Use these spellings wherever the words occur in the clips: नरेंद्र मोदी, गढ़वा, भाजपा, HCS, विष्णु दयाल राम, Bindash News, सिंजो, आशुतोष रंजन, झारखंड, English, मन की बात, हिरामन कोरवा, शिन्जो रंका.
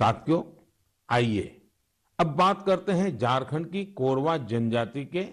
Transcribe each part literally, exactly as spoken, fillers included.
साथियों, आइए अब बात करते हैं झारखंड की कोरवा जनजाति के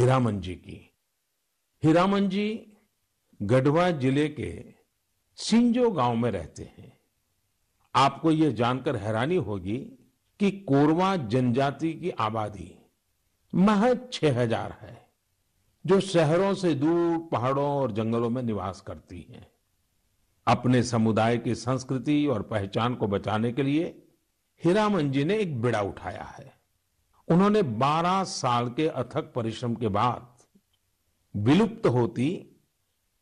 हिरामन जी की। हिरामन जी गढ़वा जिले के सिंजो गांव में रहते हैं। आपको ये जानकर हैरानी होगी कि कोरवा जनजाति की आबादी महज छह हजार है, जो शहरों से दूर पहाड़ों और जंगलों में निवास करती है। अपने समुदाय की संस्कृति और पहचान को बचाने के लिए हिरामन जी ने एक बीड़ा उठाया है। उन्होंने बारह साल के अथक परिश्रम के बाद विलुप्त होती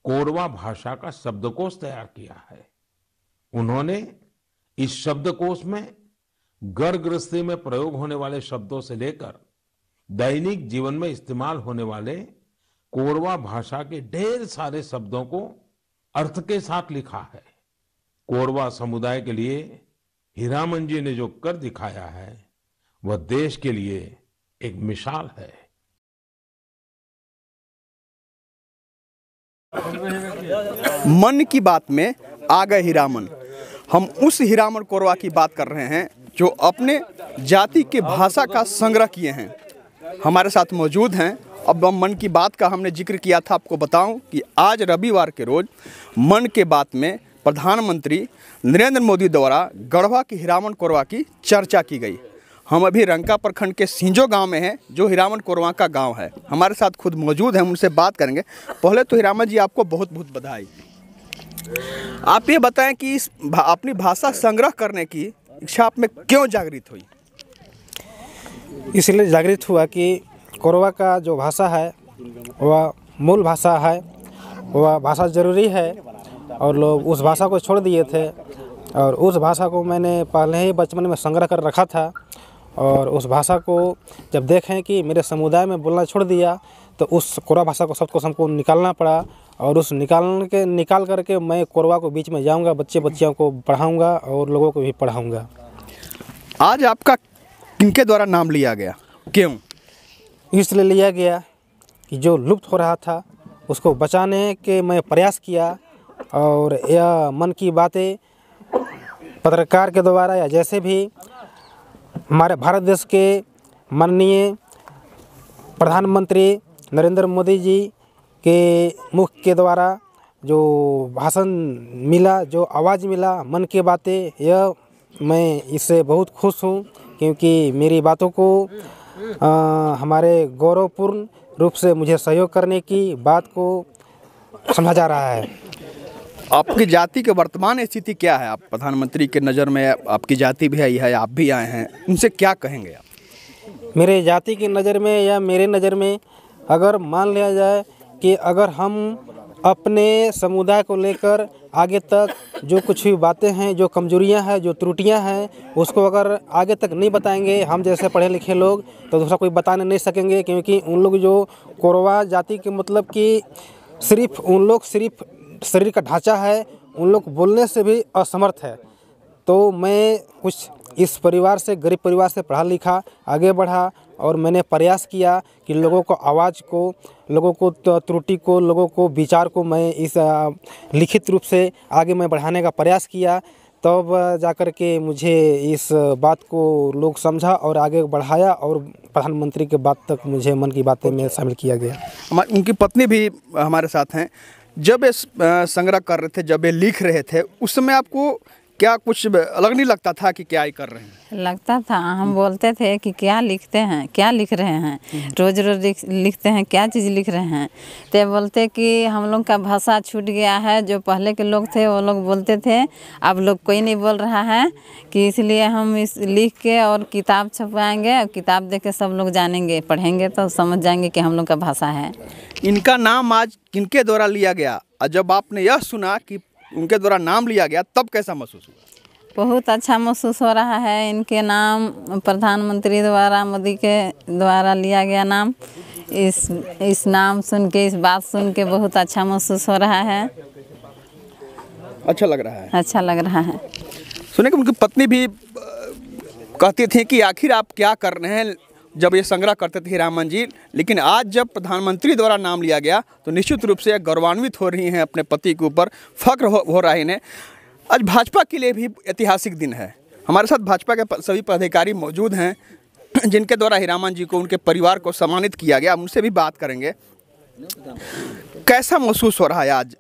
कोरवा भाषा का शब्दकोश तैयार किया है। उन्होंने इस शब्दकोश में घर गृहस्थी में प्रयोग होने वाले शब्दों से लेकर दैनिक जीवन में इस्तेमाल होने वाले कोरवा भाषा के ढेर सारे शब्दों को अर्थ के साथ लिखा है। कोरवा समुदाय के लिए हिरामन जी ने जो कर दिखाया है वह देश के लिए एक मिसाल है। मन की बात में आ गए हिरामन। हम उस हिरामन कोरवा की बात कर रहे हैं जो अपने जाति के भाषा का संग्रह किए हैं, हमारे साथ मौजूद हैं। अब हम मन की बात का हमने जिक्र किया था, आपको बताऊं कि आज रविवार के रोज मन के बात में प्रधानमंत्री नरेंद्र मोदी द्वारा गढ़वा की हिरामन कोरवा की चर्चा की गई। हम अभी रंका प्रखंड के सिंजो गांव में हैं, जो हिरामन कोरवा का गांव है। हमारे साथ खुद मौजूद हैं, उनसे बात करेंगे। पहले तो हिरामन जी, आपको बहुत बहुत बधाई। आप ये बताएं कि इस भा, अपनी भाषा संग्रह करने की इच्छा आप में क्यों जागृत हुई? इसलिए जागृत हुआ कि कोरवा का जो भाषा है वह मूल भाषा है, वह भाषा ज़रूरी है और लोग उस भाषा को छोड़ दिए थे। और उस भाषा को मैंने पहले ही बचपन में संग्रह कर रखा था और उस भाषा को जब देखें कि मेरे समुदाय में बोलना छोड़ दिया तो उस कोरवा भाषा को सबको हमको निकालना पड़ा। और उस निकालने के निकाल करके मैं कोरवा को बीच में जाऊंगा, बच्चे बच्चियों को पढ़ाऊंगा और लोगों को भी पढ़ाऊंगा। आज आपका किनके द्वारा नाम लिया गया, क्यों? इसलिए लिया गया कि जो लुप्त हो रहा था उसको बचाने के मैं प्रयास किया। और यह मन की बातें पत्रकार के द्वारा या जैसे भी हमारे भारत देश के माननीय प्रधानमंत्री नरेंद्र मोदी जी के मुख के द्वारा जो भाषण मिला, जो आवाज़ मिला, मन की बातें, यह मैं इससे बहुत खुश हूँ क्योंकि मेरी बातों को आ, हमारे गौरवपूर्ण रूप से मुझे सहयोग करने की बात को समझा जा रहा है। आपकी जाति के वर्तमान स्थिति क्या है? आप प्रधानमंत्री के नज़र में आपकी जाति भी आई है, आप भी आए हैं, उनसे क्या कहेंगे आप? मेरे जाति की नज़र में या मेरे नज़र में अगर मान लिया जाए कि अगर हम अपने समुदाय को लेकर आगे तक जो कुछ भी बातें हैं, जो कमजोरियां हैं, जो त्रुटियां हैं, उसको अगर आगे तक नहीं बताएंगे हम जैसे पढ़े लिखे लोग तो दूसरा कोई बताने नहीं सकेंगे। क्योंकि उन लोग जो कोरवा जाति के मतलब कि सिर्फ उन लोग सिर्फ शरीर का ढांचा है, उन लोग बोलने से भी असमर्थ है। तो मैं कुछ इस परिवार से, गरीब परिवार से पढ़ा लिखा आगे बढ़ा और मैंने प्रयास किया कि लोगों को आवाज़ को, लोगों को त्रुटि को, लोगों को विचार को मैं इस लिखित रूप से आगे मैं बढ़ाने का प्रयास किया। तब जाकर के मुझे इस बात को लोग समझा और आगे बढ़ाया और प्रधानमंत्री के बात तक मुझे मन की बातें में शामिल किया गया। उनकी पत्नी भी हमारे साथ हैं। जब ये संग्रह कर रहे थे, जब ये लिख रहे थे, उस समय आपको क्या कुछ अलग नहीं लगता था कि क्या ये कर रहे हैं? लगता था, हम बोलते थे कि क्या लिखते हैं, क्या लिख रहे हैं, रोज रोज लिखते हैं, क्या चीज़ लिख रहे हैं। तो बोलते कि हम लोग का भाषा छूट गया है, जो पहले के लोग थे वो लोग बोलते थे, अब लोग कोई नहीं बोल रहा है, कि इसलिए हम इस लिख के और किताब छपवाएँगे और किताब दे के सब लोग जानेंगे, पढ़ेंगे तो समझ जाएंगे कि हम लोग का भाषा है। इनका नाम आज किनके द्वारा लिया गया और जब आपने यह सुना कि उनके द्वारा नाम लिया गया तब कैसा महसूस हुआ? बहुत अच्छा महसूस हो रहा है। इनके नाम प्रधानमंत्री द्वारा, मोदी के द्वारा लिया गया नाम, इस इस नाम सुन के, इस बात सुन के बहुत अच्छा महसूस हो रहा है। अच्छा लग रहा है, अच्छा लग रहा है। सुने कि उनकी पत्नी भी कहती थी कि आखिर आप क्या कर रहे हैं जब ये संग्रह करते थे हिरामन जी, लेकिन आज जब प्रधानमंत्री द्वारा नाम लिया गया तो निश्चित रूप से गौरवान्वित हो रही हैं, अपने पति के ऊपर फक्र हो, हो रहा है इन्हें। आज भाजपा के लिए भी ऐतिहासिक दिन है, हमारे साथ भाजपा के सभी पदाधिकारी मौजूद हैं जिनके द्वारा हिरामन जी को, उनके परिवार को सम्मानित किया गया। हम उनसे भी बात करेंगे। कैसा महसूस हो रहा है आज?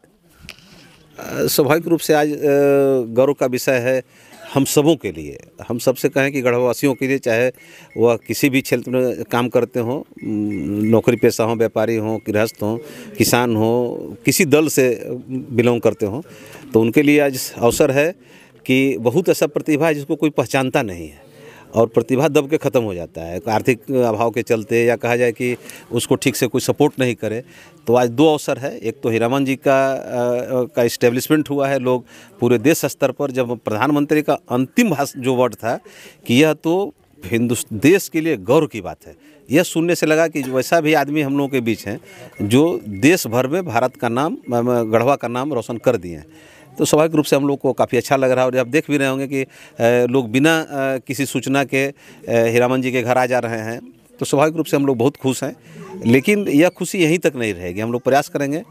स्वाभाविक रूप से आज गौरव का विषय है हम सबों के लिए। हम सबसे कहें कि गढ़वासियों के लिए, चाहे वह किसी भी क्षेत्र में काम करते हों, नौकरी पेशा हों, व्यापारी हों, गृहस्थ हों, किसान हों, किसी दल से बिलोंग करते हों, तो उनके लिए आज अवसर है कि बहुत ऐसा प्रतिभा है जिसको कोई पहचानता नहीं है और प्रतिभा दब के ख़त्म हो जाता है आर्थिक अभाव के चलते, या कहा जाए कि उसको ठीक से कोई सपोर्ट नहीं करे। तो आज दो अवसर है, एक तो हिरामन जी का आ, का इस्टेब्लिशमेंट हुआ है। लोग पूरे देश स्तर पर, जब प्रधानमंत्री का अंतिम भाषण जो वर्ड था कि यह तो हिंदुस्तान देश के लिए गौरव की बात है, यह सुनने से लगा कि वैसा भी आदमी हम लोगों के बीच हैं जो देश भर में भारत का नाम, गढ़वा का नाम रोशन कर दिए हैं। तो स्वाभाविक रूप से हम लोग को काफ़ी अच्छा लग रहा है। और आप देख भी रहे होंगे कि लोग बिना किसी सूचना के हिरामन जी के घर आ जा रहे हैं, तो स्वाभाविक रूप से हम लोग बहुत खुश हैं। लेकिन यह खुशी यहीं तक नहीं रहेगी, हम लोग प्रयास करेंगे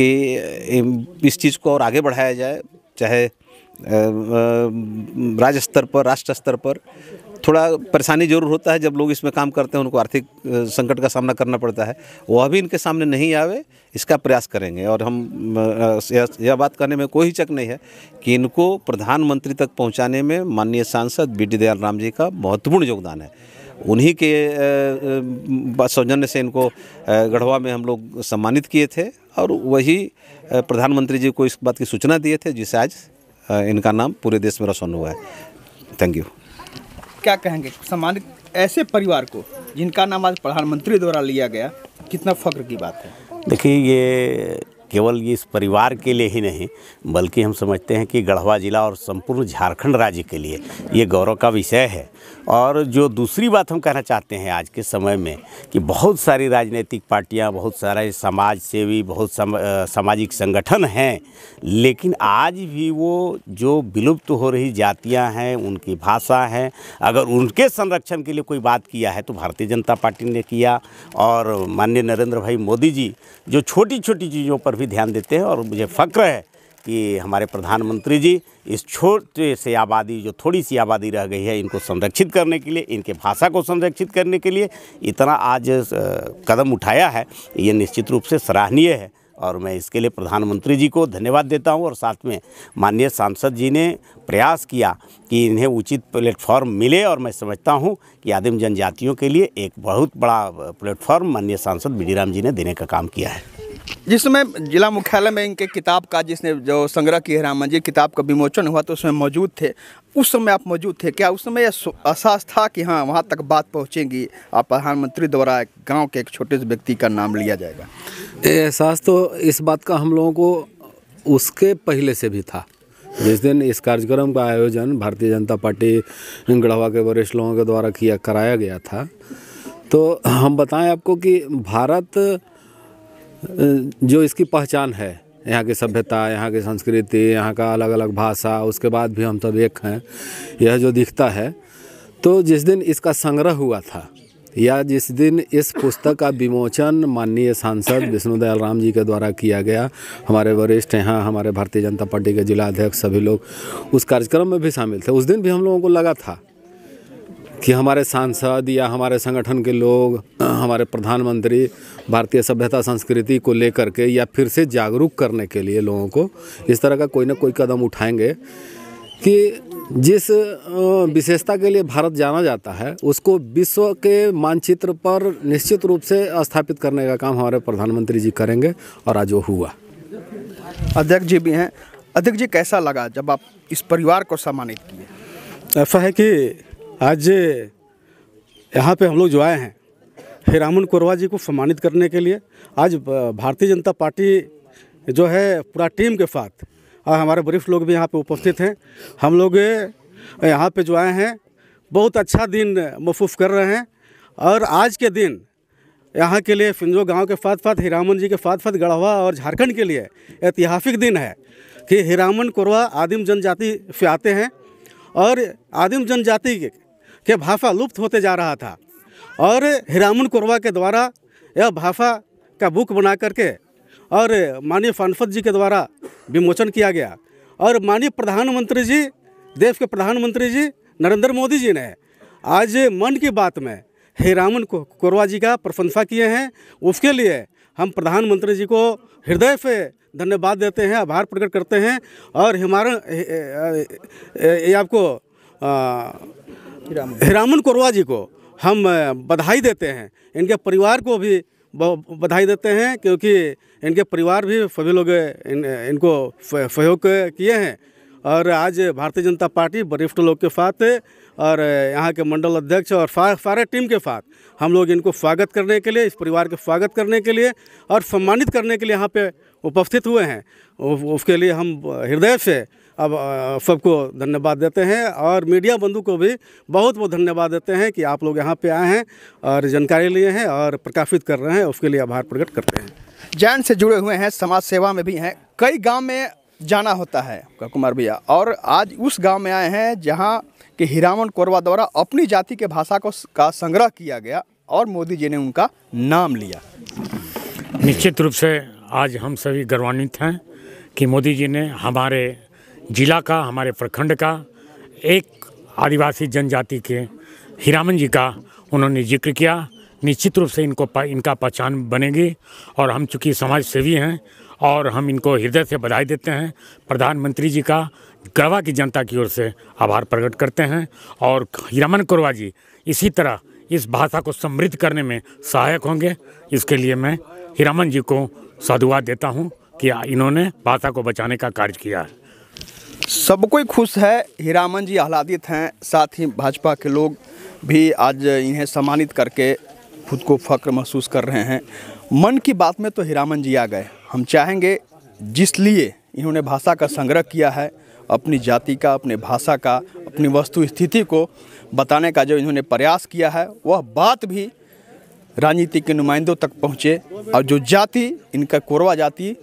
कि इस चीज़ को और आगे बढ़ाया जाए, चाहे राज्य स्तर पर, राष्ट्र स्तर पर। थोड़ा परेशानी जरूर होता है जब लोग इसमें काम करते हैं, उनको आर्थिक संकट का सामना करना पड़ता है, वह भी इनके सामने नहीं आवे इसका प्रयास करेंगे। और हम यह बात करने में कोई हिचक नहीं है कि इनको प्रधानमंत्री तक पहुंचाने में माननीय सांसद विष्णु दयाल राम जी का महत्वपूर्ण योगदान है। उन्हीं के सौजन्य से इनको गढ़वा में हम लोग सम्मानित किए थे और वही प्रधानमंत्री जी को इस बात की सूचना दिए थे, जिससे आज इनका नाम पूरे देश में रोशन हुआ है। Thank you. क्या कहेंगे सम्मानित ऐसे परिवार को जिनका नाम आज प्रधानमंत्री द्वारा लिया गया, कितना फ़ख्र की बात है। देखिए, ये केवल ये इस परिवार के लिए ही नहीं, बल्कि हम समझते हैं कि गढ़वा ज़िला और संपूर्ण झारखंड राज्य के लिए ये गौरव का विषय है। और जो दूसरी बात हम कहना चाहते हैं आज के समय में कि बहुत सारी राजनीतिक पार्टियां, बहुत सारे समाज सेवी, बहुत सम, सामाजिक संगठन हैं, लेकिन आज भी वो जो विलुप्त हो रही जातियाँ हैं, उनकी भाषा हैं, अगर उनके संरक्षण के लिए कोई बात किया है तो भारतीय जनता पार्टी ने किया। और माननीय नरेंद्र भाई मोदी जी जो छोटी छोटी चीज़ों पर भी ध्यान देते हैं, और मुझे फ़ख्र है कि हमारे प्रधानमंत्री जी इस छोटे से आबादी, जो थोड़ी सी आबादी रह गई है, इनको संरक्षित करने के लिए, इनके भाषा को संरक्षित करने के लिए इतना आज कदम उठाया है, ये निश्चित रूप से सराहनीय है। और मैं इसके लिए प्रधानमंत्री जी को धन्यवाद देता हूं। और साथ में माननीय सांसद जी ने प्रयास किया कि इन्हें उचित प्लेटफॉर्म मिले, और मैं समझता हूं कि आदिम जनजातियों के लिए एक बहुत बड़ा प्लेटफॉर्म माननीय सांसद बी डी राम जी ने देने का काम किया है। जिस समय जिला मुख्यालय में इनके किताब का, जिसने जो संग्रह की हिरामन जी किताब का विमोचन हुआ, तो उसमें मौजूद थे, उस समय आप मौजूद थे क्या? उस समय एहसास था कि हाँ, वहाँ तक बात पहुँचेगी, आप प्रधानमंत्री द्वारा एक गाँव के एक छोटे से व्यक्ति का नाम लिया जाएगा। एहसास तो इस बात का हम लोगों को उसके पहले से भी था। जिस दिन इस कार्यक्रम का आयोजन भारतीय जनता पार्टी गढ़वा के वरिष्ठ लोगों के द्वारा किया कराया गया था, तो हम बताएं आपको कि भारत जो इसकी पहचान है, यहाँ की सभ्यता, यहाँ की संस्कृति, यहाँ का अलग अलग भाषा, उसके बाद भी हम सब एक हैं, यह जो दिखता है। तो जिस दिन इसका संग्रह हुआ था या जिस दिन इस पुस्तक का विमोचन माननीय सांसद विष्णु दयाल राम जी के द्वारा किया गया, हमारे वरिष्ठ यहाँ, हमारे भारतीय जनता पार्टी के जिला अध्यक्ष, सभी लोग उस कार्यक्रम में भी शामिल थे। उस दिन भी हम लोगों को लगा था कि हमारे सांसद या हमारे संगठन के लोग, हमारे प्रधानमंत्री भारतीय सभ्यता संस्कृति को लेकर के या फिर से जागरूक करने के लिए लोगों को इस तरह का कोई ना कोई कदम उठाएंगे कि जिस विशेषता के लिए भारत जाना जाता है उसको विश्व के मानचित्र पर निश्चित रूप से स्थापित करने का काम हमारे प्रधानमंत्री जी करेंगे, और आज वो हुआ। अध्यक्ष जी भी हैं। अध्यक्ष जी, कैसा लगा जब आप इस परिवार को सम्मानित किए? ऐसा है कि आज यहाँ पे हम लोग जो आए हैं हिरामन कोरवा जी को सम्मानित करने के लिए, आज भारतीय जनता पार्टी जो है पूरा टीम के साथ, और हमारे वरिष्ठ लोग भी यहाँ पे उपस्थित हैं। हम लोग यहाँ पे जो आए हैं बहुत अच्छा दिन महसूस कर रहे हैं, और आज के दिन यहाँ के लिए सिंजो गांव के साथ साथ हिरामन जी के साथ साथ गढ़वा और झारखंड के लिए ऐतिहासिक दिन है कि हिरामन कोरवा आदिम जनजाति से आते हैं और आदिम जनजाति के, के भाषा लुप्त होते जा रहा था, और हिरामन कोरवा के द्वारा यह भाषा का बुक बना करके और माननीय सांसद जी के द्वारा विमोचन किया गया। और माननीय प्रधानमंत्री जी, देश के प्रधानमंत्री जी नरेंद्र मोदी जी ने आज मन की बात में हिरामन कोरवा जी का प्रशंसा किए हैं। उसके लिए हम प्रधानमंत्री जी को हृदय से धन्यवाद देते हैं, आभार प्रकट करते हैं। और हमारा ये आपको हिरामन कोरवा जी को हम बधाई देते हैं, इनके परिवार को भी बधाई देते हैं, क्योंकि इनके परिवार भी सभी लोग इन, इनको सहयोग किए हैं। और आज भारतीय जनता पार्टी वरिष्ठ लोग के साथ और यहाँ के मंडल अध्यक्ष और सारे टीम के साथ हम लोग इनको स्वागत करने के लिए, इस परिवार के स्वागत करने के लिए और सम्मानित करने के लिए यहाँ पे उपस्थित हुए हैं। उसके लिए हम हृदय से अब सबको धन्यवाद देते हैं और मीडिया बंधु को भी बहुत बहुत धन्यवाद देते हैं कि आप लोग यहाँ पे आए हैं और जानकारी लिए हैं और प्रकाशित कर रहे हैं। उसके लिए आभार प्रकट करते हैं। जैन से जुड़े हुए हैं, समाज सेवा में भी हैं, कई गाँव में जाना होता है कुमार भैया, और आज उस गांव में आए हैं जहां के हिरामन कोरवा द्वारा अपनी जाति के भाषा को का संग्रह किया गया और मोदी जी ने उनका नाम लिया। निश्चित रूप से आज हम सभी गौरवान्वित हैं कि मोदी जी ने हमारे जिला का, हमारे प्रखंड का एक आदिवासी जनजाति के हिरामन जी का उन्होंने जिक्र किया। निश्चित रूप से इनको इनका पहचान बनेगी और हम चूँकि समाज सेवी हैं और हम इनको हृदय से बधाई देते हैं। प्रधानमंत्री जी का गढ़वा की जनता की ओर से आभार प्रकट करते हैं और हिरामन कोरवा जी इसी तरह इस भाषा को समृद्ध करने में सहायक होंगे। इसके लिए मैं हिरामन जी को साधुवाद देता हूं कि इन्होंने भाषा को बचाने का कार्य किया है। सब कोई खुश है, हिरामन जी आह्लादित हैं, साथ ही भाजपा के लोग भी आज इन्हें सम्मानित करके खुद को फख्र महसूस कर रहे हैं। मन की बात में तो हिरामन जी आ गए। हम चाहेंगे जिस लिए इन्होंने भाषा का संग्रह किया है, अपनी जाति का, अपने भाषा का, अपनी वस्तु स्थिति को बताने का जो इन्होंने प्रयास किया है, वह बात भी राजनीति के नुमाइंदों तक पहुँचे और जो जाति, इनका कोरवा जाति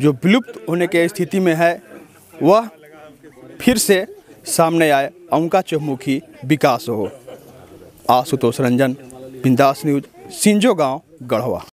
जो विलुप्त होने के स्थिति में है, वह फिर से सामने आए और उनका चहुमुखी विकास हो। आशुतोष रंजन, बिंदास न्यूज, सिंजो गाँव, गढ़वा।